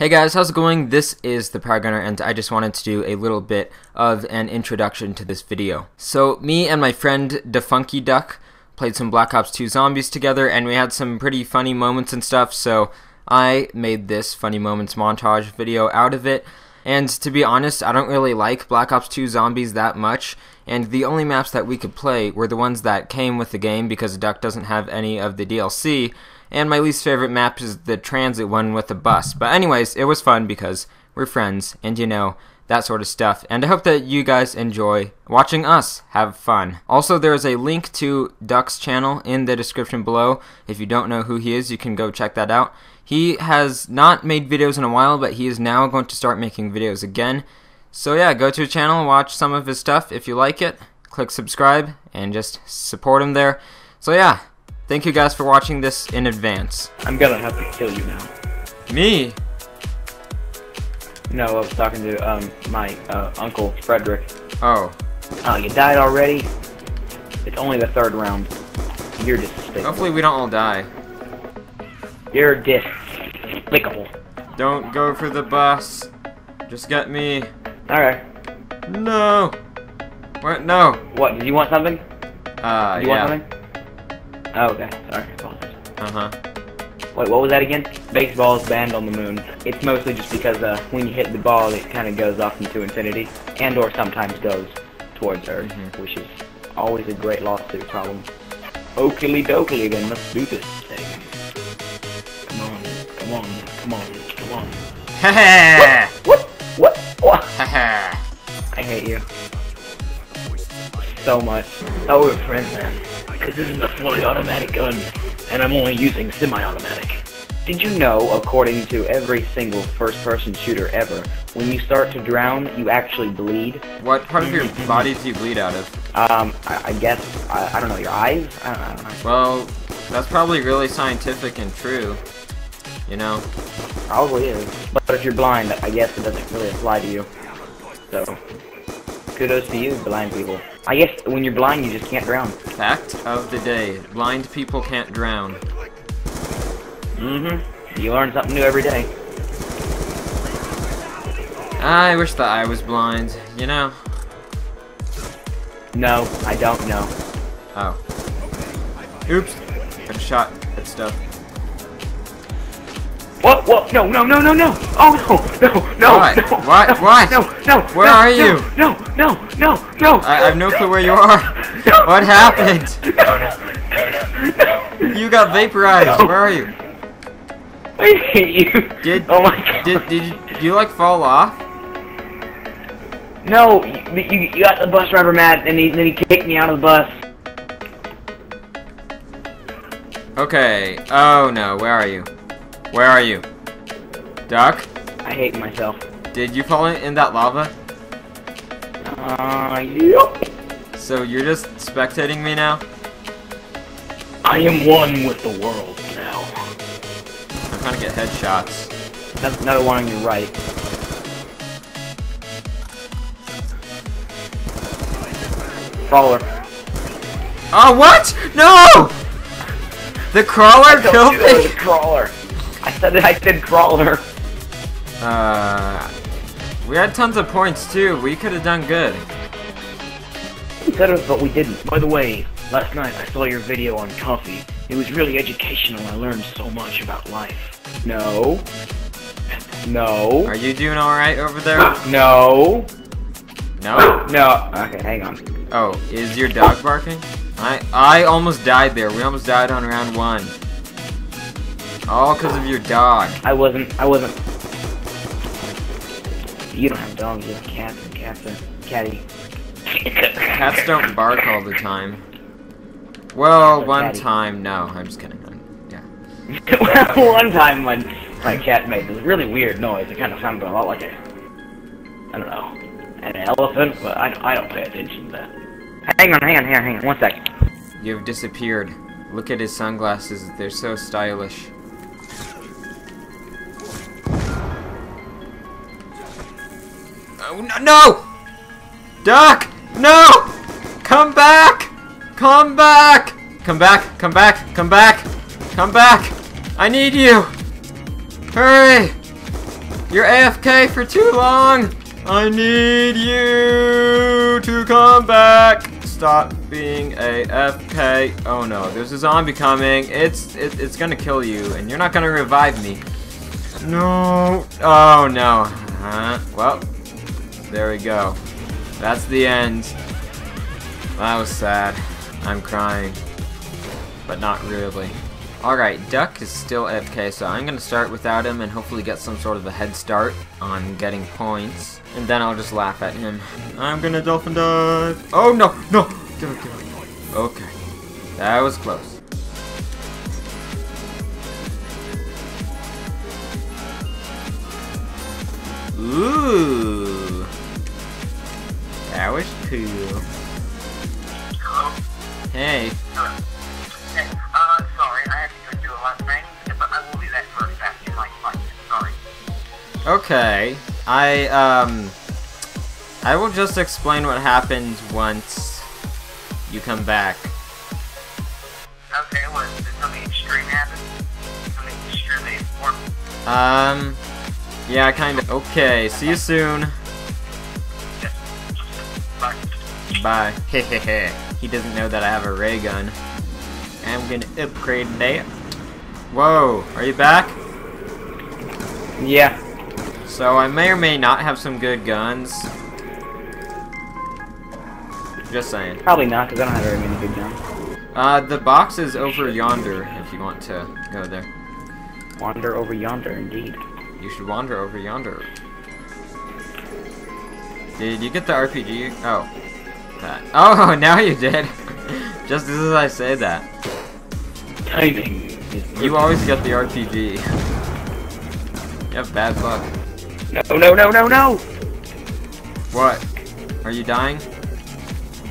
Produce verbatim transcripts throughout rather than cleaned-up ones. Hey guys, how's it going? This is ThePyroGunner, and I just wanted to do a little bit of an introduction to this video. So me and my friend DaFunkyDuck played some Black Ops two zombies together, and we had some pretty funny moments and stuff, so I made this funny moments montage video out of it. And to be honest, I don't really like Black Ops two zombies that much, and the only maps that we could play were the ones that came with the game because Duck doesn't have any of the D L C. And my least favorite map is the transit one with the bus. But anyways, it was fun because we're friends and, you know, that sort of stuff. And I hope that you guys enjoy watching us have fun. Also, there is a link to Duck's channel in the description below. If you don't know who he is, you can go check that out. He has not made videos in a while, but he is now going to start making videos again. So yeah, go to his channel, watch some of his stuff if you like it. Click subscribe and just support him there. So yeah. Thank you guys for watching this in advance. I'm gonna have to kill you now. Me? No, I was talking to um my uh, uncle Frederick. Oh. Oh, uh, you died already? It's only the third round. You're despicable. Hopefully we don't all die. You're despicable. Don't go for the bus. Just get me. Alright. No. What? No. What? Do you want something? Uh, you yeah. Want something? Oh, okay. Sorry. Uh-huh. Wait, what was that again? Baseball's banned on the moon. It's mostly just because uh, when you hit the ball, it kind of goes off into infinity, and or sometimes goes towards Earth, mm-hmm. which is always a great lawsuit problem. Okily dokily, then let's do this thing. Come on, come on, come on, come on. Ha What? What? What? Ha I hate you. So much. Oh, we're friends, man. Because this is a fully automatic gun, and I'm only using semi-automatic. Did you know, according to every single first-person shooter ever, when you start to drown, you actually bleed? What part of your body do you bleed out of? Um, I, I guess, I, I don't know, your eyes? I don't, I don't know. Well, that's probably really scientific and true, you know? Probably is. But if you're blind, I guess it doesn't really apply to you. So, kudos to you, blind people. I guess when you're blind, you just can't drown. Fact of the day. Blind people can't drown. Mm-hmm. You learn something new every day. I wish that I was blind, you know? No, I don't know. Oh. Oops. I shot at stuff. What? What? No, no, no, no, no! Oh, no, no, no, what? no! What? What? No, no, Where no, are you? No, no, no, no! I, I have no clue where you are. No, what happened? No, no, no, no. You got vaporized. No. Where are you? I hate you. Did, oh my God. Did, did, you, did you, like, fall off? No, you, you got the bus driver mad, and he, then he kicked me out of the bus. Okay. Oh, no. Where are you? Where are you? Duck? I hate myself. Did you fall in that lava? Uh, yep. So you're just spectating me now? I am one with the world now. I'm trying to get headshots. That's another one on your right. Crawler. Oh, what? No! The crawler killed me! The crawler. I said that I did crawler. Uh, we had tons of points too. We could have done good. We could have, but we didn't. By the way, last night I saw your video on coffee. It was really educational. I learned so much about life. No. No. Are you doing all right over there? No. No. No. Okay, hang on. Oh, is your dog barking? I I almost died there. We almost died on round one. All because of your dog. I wasn't. I wasn't. You don't have dogs. You have cats and cats and catty. Cats don't bark all the time. Well, one catty. time. No, I'm just kidding. I'm, yeah. Well, one time when my cat made this really weird noise. It kind of sounded a lot like a, I don't know, an elephant. But I I don't pay attention to that. Hang on, hang on, hang on, hang on. One second. You've disappeared. Look at his sunglasses. They're so stylish. Oh, no, no! Duck! No! Come back! Come back! Come back! Come back! Come back! Come back! I need you! Hurry! You're A F K for too long. I need you to come back. Stop being A F K. Oh no, there's a zombie coming. It's it, it's gonna kill you, and you're not gonna revive me. No. Oh no. Uh, well, there we go. That's the end. That was sad. I'm crying, but not really. Alright, Duck is still A F K, so I'm gonna start without him and hopefully get some sort of a head start on getting points. And then I'll just laugh at him. I'm gonna dolphin dive! Oh no! No! Give it, give it. Okay. That was close. Ooh! That was cool. Hello? Hey. Hello. Okay, I, um, I will just explain what happens once you come back. Okay, what, did something extreme happen? Something extremely important? Um, yeah, kind of. Okay, see you soon. Yeah. Bye. Bye. Hehehe. He doesn't know that I have a ray gun. I'm gonna upgrade that. Whoa, are you back? Yeah. So I may or may not have some good guns. Just saying. Probably not, because I don't have very many good guns. Uh, the box is over yonder, if you want to go there. Wander over yonder, indeed. You should wander over yonder. Did you get the R P G? Oh. That. Oh, now you did. Just as I say that. Timing. You always get the R P G. You have bad luck. No, no, no, no, no! What? Are you dying?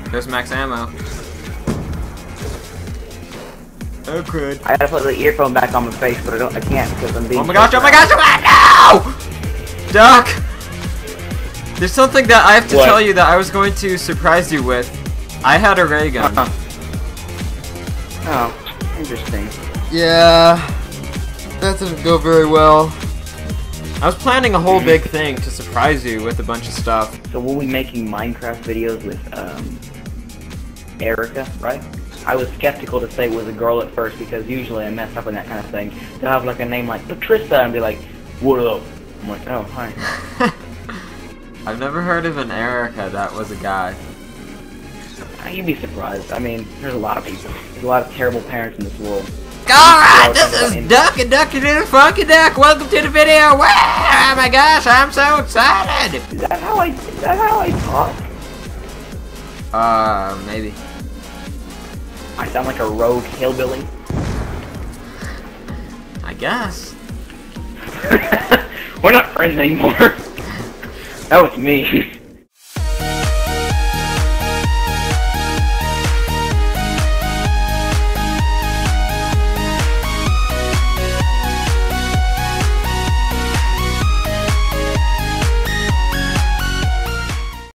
There's max ammo. Oh, good. I gotta put the earphone back on my face, but I don't. I can't because I'm being. Oh my gosh! Oh my gosh! Oh my no! Duck! There's something that I have to what? tell you that I was going to surprise you with. I had a ray gun. Uh-huh. Oh, interesting. Yeah, that didn't go very well. I was planning a whole big thing to surprise you with a bunch of stuff. So we'll be making Minecraft videos with um, Erica, right? I was skeptical to say it was a girl at first because usually I mess up on that kind of thing. They'll have like a name like Patricia and be like, what up? I'm like, oh, hi. I've never heard of an Erica that was a guy. You'd be surprised. I mean, there's a lot of people. There's a lot of terrible parents in this world. Alright, this is Duck and Duck and DaFunky Duck. Welcome to the video. Wow, oh my gosh, I'm so excited. Is that how I, is that how I talk? Uh, maybe. I sound like a rogue hillbilly. I guess. We're not friends anymore. That was me.